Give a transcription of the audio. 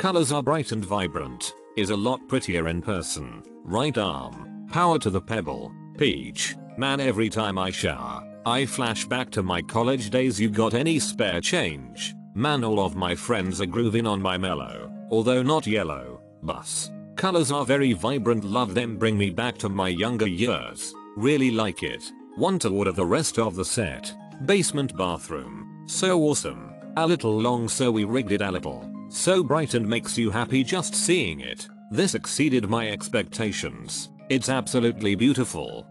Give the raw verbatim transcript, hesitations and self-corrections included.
Colors are bright and vibrant, is a lot prettier in person. Right arm, power to the pebble, peach. Man, every time I shower, I flash back to my college days. You got any spare change? Man, all of my friends are grooving on my mellow, although not yellow, bus. Colors are very vibrant, love them, bring me back to my younger years. Really like it. Want to order the rest of the set. Basement bathroom. So awesome. A little long, so we rigged it a little. So bright and makes you happy just seeing it. This exceeded my expectations. It's absolutely beautiful.